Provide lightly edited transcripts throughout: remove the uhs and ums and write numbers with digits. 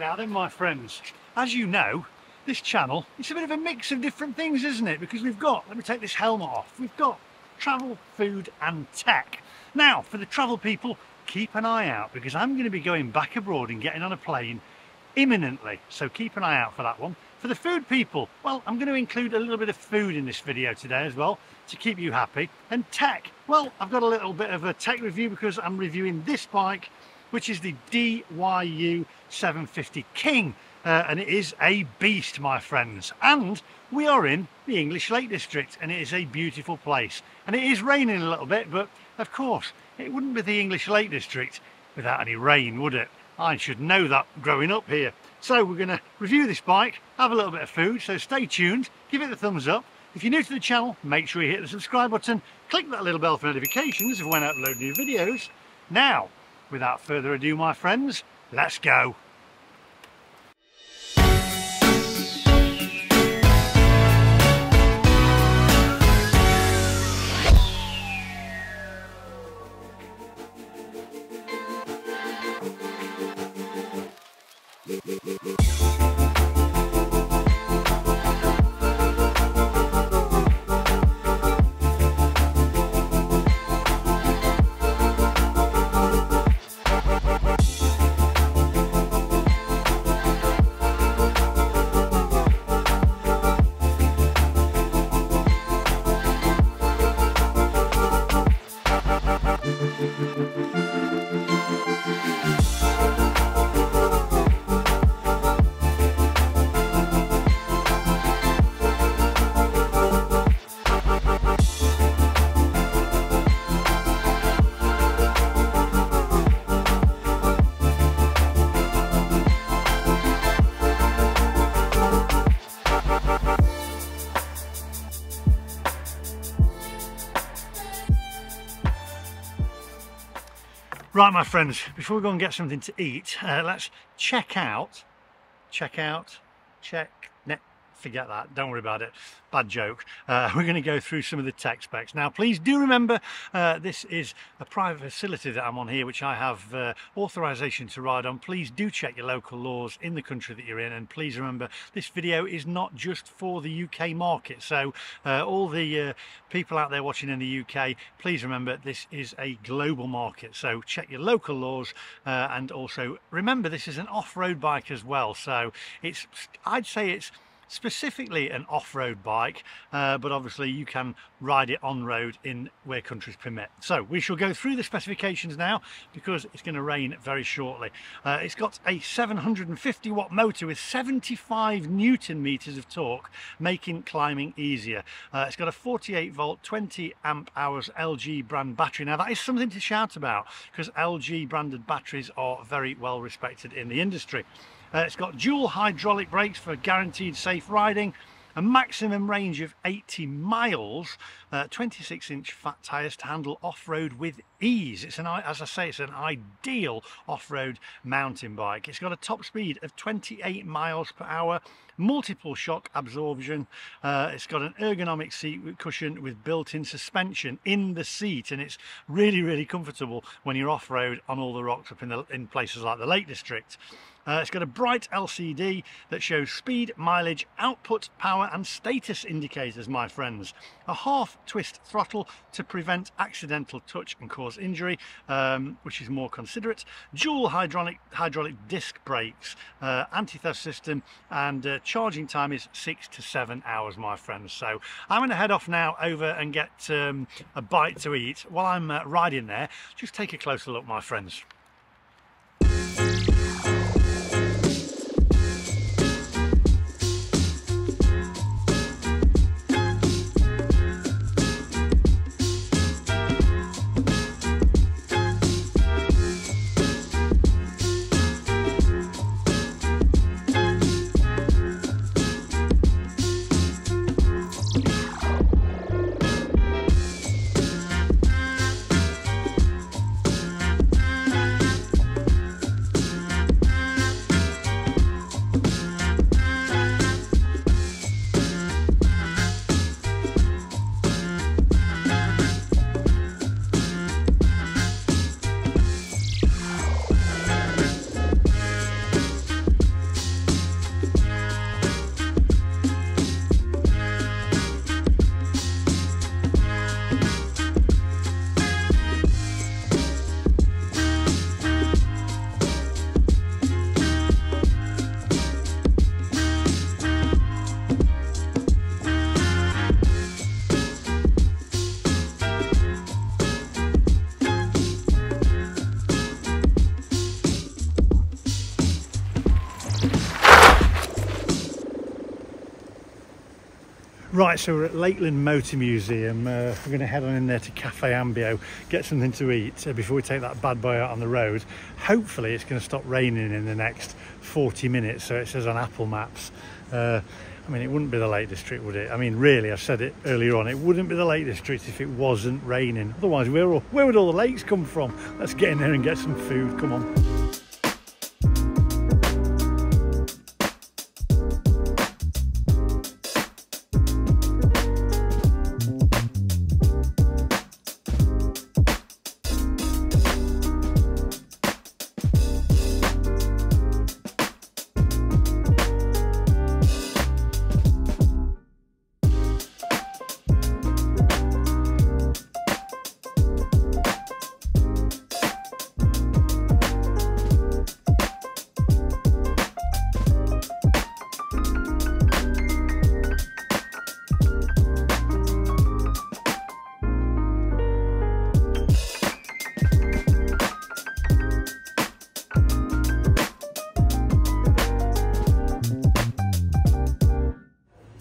Now then, my friends, as you know, this channel, it's a bit of a mix of different things, isn't it? Because we've got, let me take this helmet off, we've got travel, food and tech. Now, for the travel people, keep an eye out, because I'm going to be going back abroad and getting on a plane imminently, so keep an eye out for that one. For the food people, well, I'm going to include a little bit of food in this video today as well, to keep you happy. And tech, well, I've got a little bit of a tech review because I'm reviewing this bike, which is the DYU 750 King, and it is a beast, my friends. And we are in the English Lake District, and it is a beautiful place. And it is raining a little bit, but of course, it wouldn't be the English Lake District without any rain, would it? I should know that growing up here. So we're going to review this bike, have a little bit of food, so stay tuned, give it the thumbs up. If you're new to the channel, make sure you hit the subscribe button, click that little bell for notifications of when I upload new videos. Now, without further ado, my friends, let's go. Right, my friends, before we go and get something to eat, let's forget that, don't worry about it, bad joke. We're going to go through some of the tech specs. Now, please do remember, this is a private facility that I'm on here, which I have authorization to ride on. Please do check your local laws in the country that you're in, and please remember, this video is not just for the UK market. So all the people out there watching in the UK, please remember, this is a global market, so check your local laws, and also remember, this is an off-road bike as well, so it's, I'd say it's specifically an off-road bike, but obviously you can ride it on road in where countries permit. So we shall go through the specifications now, because it's going to rain very shortly. It's got a 750 watt motor with 75 newton meters of torque, making climbing easier. It's got a 48 volt 20 amp hours LG brand battery. Now that is something to shout about, because LG branded batteries are very well respected in the industry. It's got dual hydraulic brakes for guaranteed safe riding, a maximum range of 80 miles, 26-inch fat tyres to handle off-road with ease. It's an, as I say, it's an ideal off-road mountain bike. It's got a top speed of 28 miles per hour, multiple shock absorption. It's got an ergonomic seat cushion with built-in suspension in the seat, and it's really, really comfortable when you're off-road on all the rocks up in places like the Lake District. It's got a bright LCD that shows speed, mileage, output, power and status indicators, my friends. A half twist throttle to prevent accidental touch and cause injury, which is more considerate. Dual hydraulic disc brakes, anti-theft system, and charging time is 6 to 7 hours, my friends. So I'm going to head off now over and get a bite to eat. While I'm riding there, just take a closer look, my friends. Right, so we're at Lakeland Motor Museum. We're going to head on in there to Cafe Ambio, get something to eat before we take that bad boy out on the road. Hopefully it's going to stop raining in the next 40 minutes, so it says on Apple Maps. I mean, it wouldn't be the Lake District, would it? I mean, really, I said it earlier on, it wouldn't be the Lake District if it wasn't raining. Otherwise, where would all the lakes come from? Let's get in there and get some food, come on.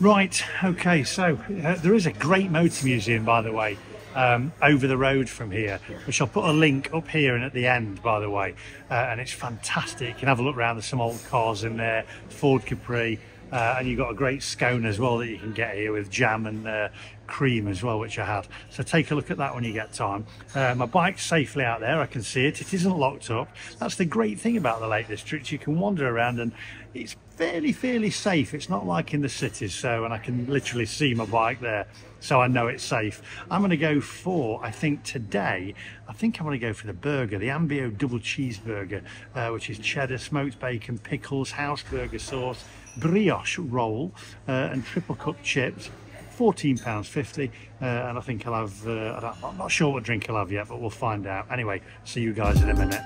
Right, okay, so there is a great motor museum, by the way, over the road from here, which I'll put a link up here and at the end, by the way, and it's fantastic. You can have a look around, there's some old cars in there, Ford Capri, and you've got a great scone as well that you can get here with jam and cream as well, which I had. So take a look at that when you get time. My bike's safely out there, I can see it, it isn't locked up. That's the great thing about the Lake District, you can wander around and it's fairly safe. It's not like in the cities, so, and I can literally see my bike there, so I know it's safe. I'm going to go for, I think today, I think I'm going to go for the burger, the Ambio double cheeseburger, which is cheddar, smoked bacon, pickles, house burger sauce, brioche roll, and triple cooked chips. £14.50, and I think I'll have, I'm not sure what drink I'll have yet, but we'll find out. Anyway, see you guys in a minute.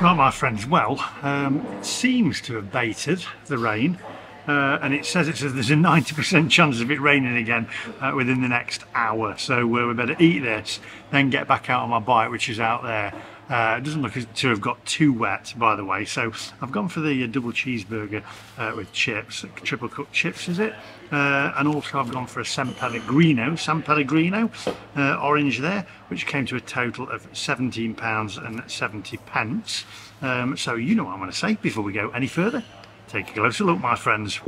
Right, my friends, well, it seems to have abated, the rain, and it says there's a 90% chance of it raining again within the next hour, so we better eat this, then get back out on my bike, which is out there. It doesn't look to have got too wet, by the way, so I've gone for the double cheeseburger with chips, triple cooked chips is it, and also I've gone for a San Pellegrino orange there, which came to a total of £17.70. So you know what I'm going to say before we go any further. Take a closer look, my friends.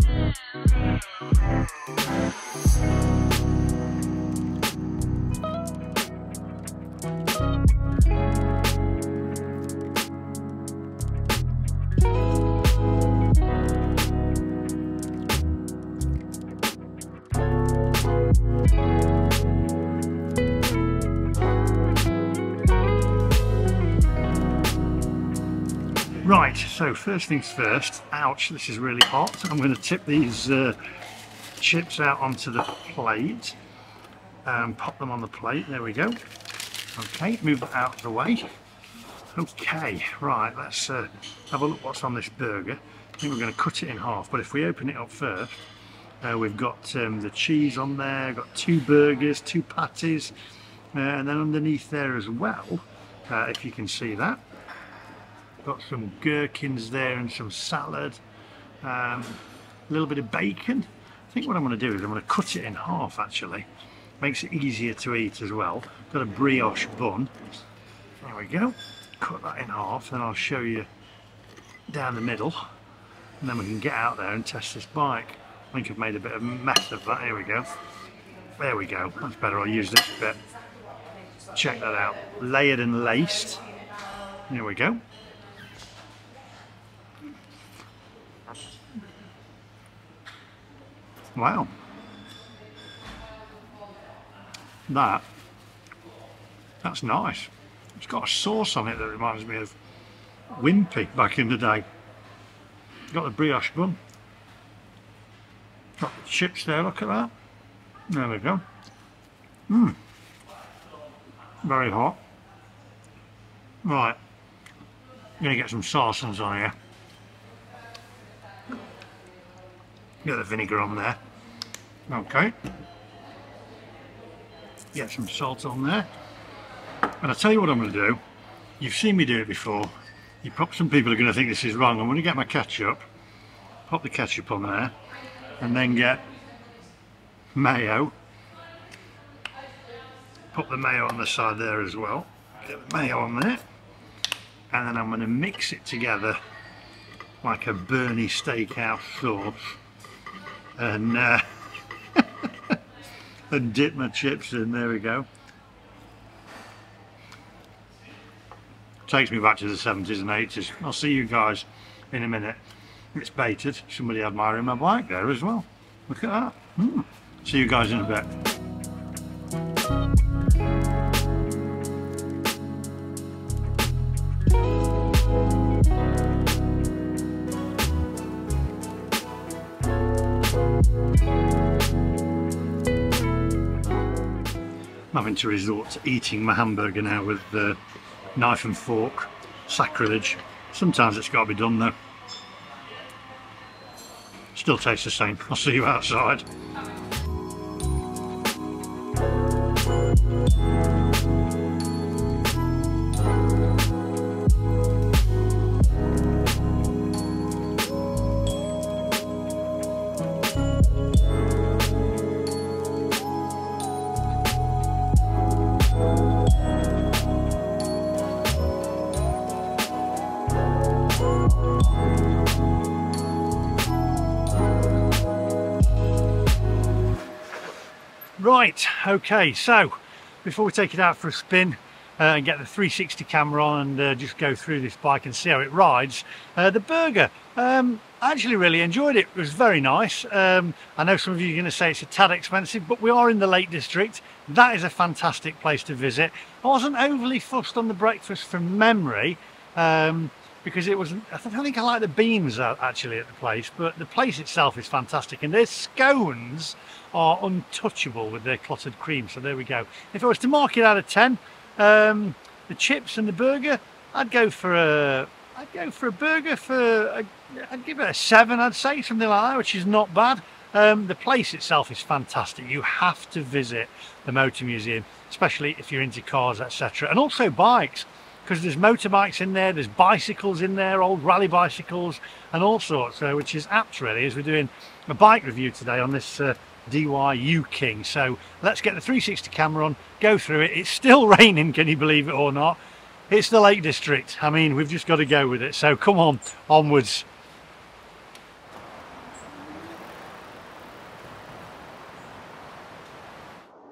Right, so first things first, ouch, this is really hot. I'm going to tip these chips out onto the plate, pop them on the plate, there we go. Okay, move that out of the way. Okay, right, let's have a look what's on this burger. I think we're going to cut it in half, but if we open it up first, we've got the cheese on there, got two burgers, two patties, and then underneath there as well, if you can see that. Got some gherkins there and some salad, a little bit of bacon. I think what I'm going to do is I'm going to cut it in half, actually. Makes it easier to eat as well. Got a brioche bun. There we go. Cut that in half, then I'll show you down the middle. And then we can get out there and test this bike. I think I've made a bit of a mess of that. Here we go. There we go. That's better. I'll use this bit. Check that out. Layered and laced. Here we go. Wow, That's nice. It's got a sauce on it that reminds me of Wimpy back in the day. Got the brioche bun. Got the chips there, look at that. There we go. Mmm. Very hot. Right. I'm going to get some sarsons on here. Get the vinegar on there. Okay. Get some salt on there. And I tell you what I'm going to do. You've seen me do it before. You pop, some people are going to think this is wrong. I'm going to get my ketchup. Pop the ketchup on there. And then get mayo. Put the mayo on the side there as well. Get the mayo on there. And then I'm going to mix it together like a Bernie Steakhouse sauce. And, and dip my chips in. There we go. Takes me back to the 70s and 80s. I'll see you guys in a minute. It's baited. Somebody admiring my bike there as well. Look at that. Mm. See you guys in a bit. I'm having to resort to eating my hamburger now with the knife and fork. Sacrilege. Sometimes it's got to be done though. Still tastes the same. I'll see you outside. Right, okay, so before we take it out for a spin and get the 360 camera on and just go through this bike and see how it rides, the burger, I actually really enjoyed it. It was very nice. I know some of you are going to say it's a tad expensive, but we are in the Lake District. That is a fantastic place to visit. I wasn't overly fussed on the breakfast from memory, because it was, I think I like the beans actually at the place, but the place itself is fantastic, and their scones are untouchable with their clotted cream. So there we go. If I was to mark it out of 10, the chips and the burger, I'd give it a 7, I'd say, something like that, which is not bad. The place itself is fantastic. You have to visit the Motor Museum, especially if you're into cars, etc., and also bikes. Because there's motorbikes in there, there's bicycles in there, old rally bicycles and all sorts, which is apt really, as we're doing a bike review today on this DYU King. So let's get the 360 camera on, go through it. It's still raining, can you believe it or not? It's the Lake District. I mean, we've just got to go with it. So come on, onwards.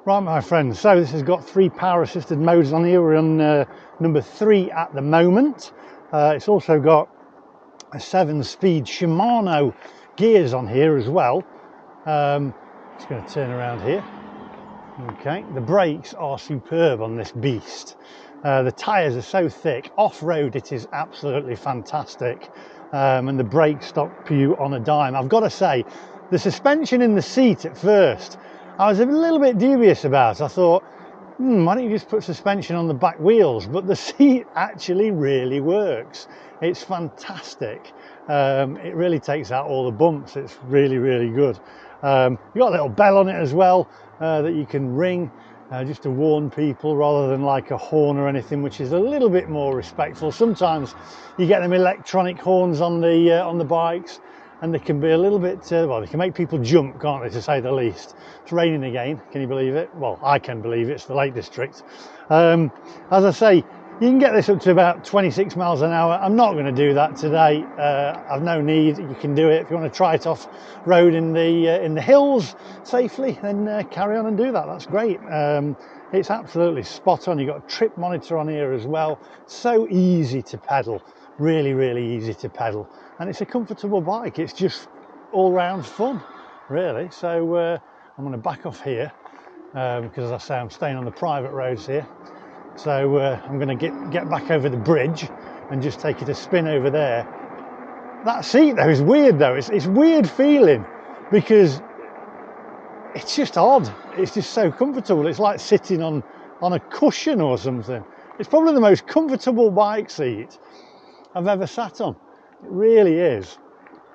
Right, my friends, so this has got 3 power assisted modes on here. We're on number 3 at the moment. It's also got a 7-speed Shimano gears on here as well. Just going to turn around here. Okay, the brakes are superb on this beast. The tyres are so thick. Off-road it is absolutely fantastic. And the brakes stop you on a dime. I've got to say, the suspension in the seat at first, I was a little bit dubious about. I thought, why don't you just put suspension on the back wheels? But the seat actually really works. It's fantastic. It really takes out all the bumps. It's really, really good. You've got a little bell on it as well that you can ring just to warn people rather than like a horn or anything, which is a little bit more respectful. Sometimes you get them electronic horns on the bikes, and they can be a little bit, well, they can make people jump, can't they, to say the least. It's raining again, can you believe it? Well, I can believe it, it's the Lake District. As I say, you can get this up to about 26 miles an hour. I'm not going to do that today. I've no need. You can do it. If you want to try it off road in the hills safely, then carry on and do that. That's great. It's absolutely spot on. You've got a trip monitor on here as well. So easy to pedal. Really, really easy to pedal, and it's a comfortable bike. It's just all round fun, really. So I'm going to back off here because as I say, I'm staying on the private roads here. So I'm going to get back over the bridge and just take it a spin over there. That seat though is weird though. It's weird feeling because it's just odd. It's just so comfortable. It's like sitting on a cushion or something. It's probably the most comfortable bike seat I've ever sat on. It really is.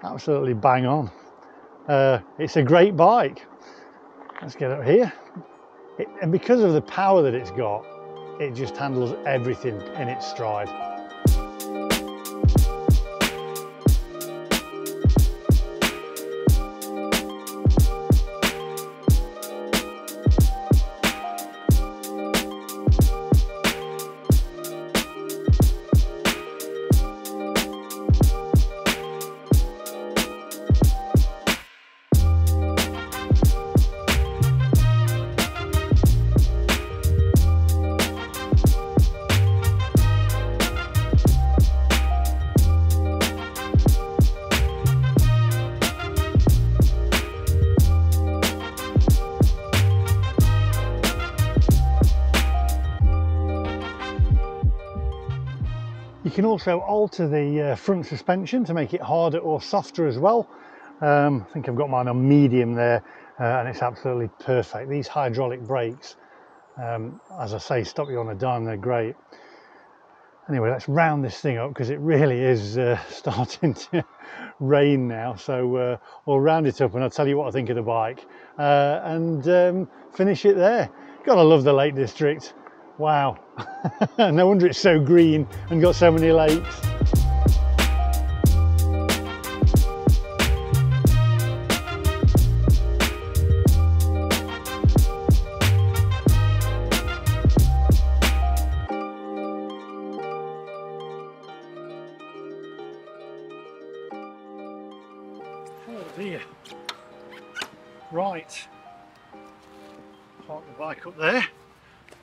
Absolutely bang on. It's a great bike. Let's get up here. And because of the power that it's got, it just handles everything in its stride. You can also alter the front suspension to make it harder or softer as well. I think I've got mine on medium there, and it's absolutely perfect. These hydraulic brakes, as I say, stop you on a dime, they're great. Anyway, let's round this thing up because it really is starting to rain now. So we'll round it up and I'll tell you what I think of the bike and finish it there. Gotta love the Lake District. Wow, no wonder it's so green and got so many lakes. Oh dear. Right, park the bike up there.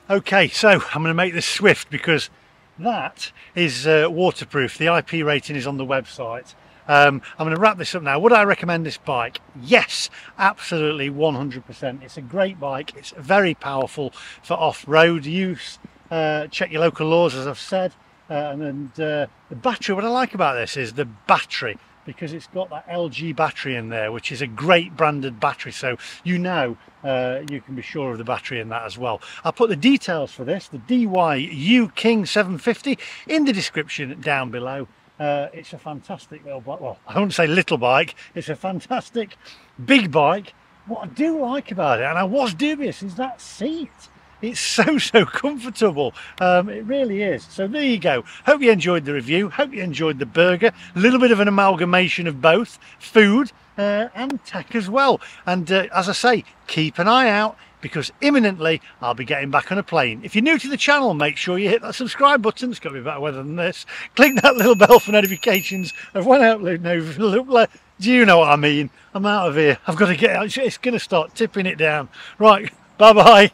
Okay, so I'm going to make this swift because that is waterproof. The IP rating is on the website. I'm going to wrap this up now. Would I recommend this bike? Yes, absolutely, 100%. It's a great bike. It's very powerful for off-road use. Check your local laws, as I've said. And the battery, what I like about this is the battery, because it's got that LG battery in there, which is a great branded battery, so you know you can be sure of the battery in that as well. I'll put the details for this, the DYU King 750, in the description down below. It's a fantastic little bike. Well, I wouldn't say little bike, it's a fantastic big bike. What I do like about it, and I was dubious, is that seat. It's so comfortable, it really is. So there you go. Hope you enjoyed the review, hope you enjoyed the burger, a little bit of an amalgamation of both food and tech as well. And as I say, keep an eye out because imminently I'll be getting back on a plane. If you're new to the channel, make sure you hit that subscribe button. It's got to be better weather than this. Click that little bell for notifications of when I upload. Do you know what I mean? I'm out of here. I've got to get out. It's going to start tipping it down. Right, bye-bye.